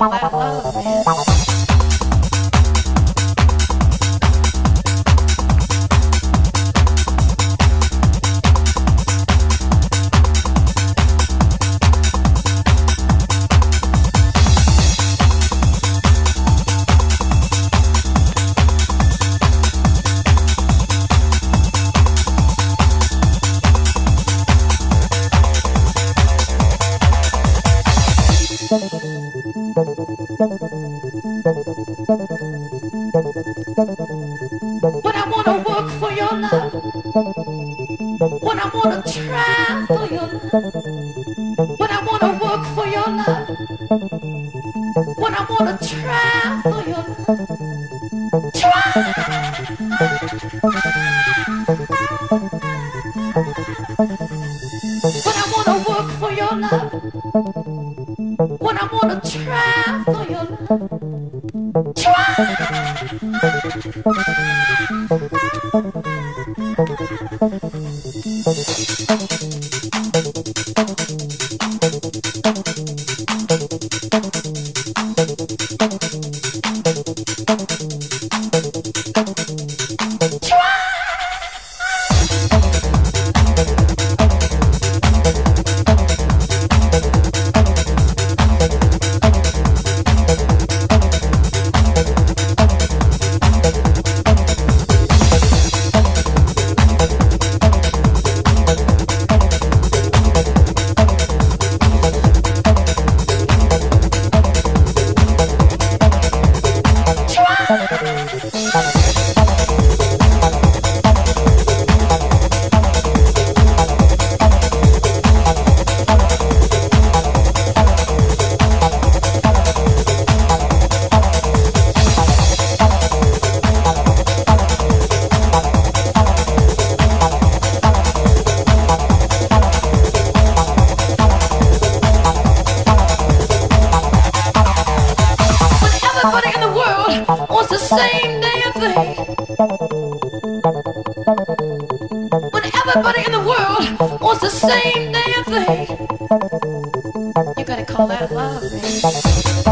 You gotta call that love, man.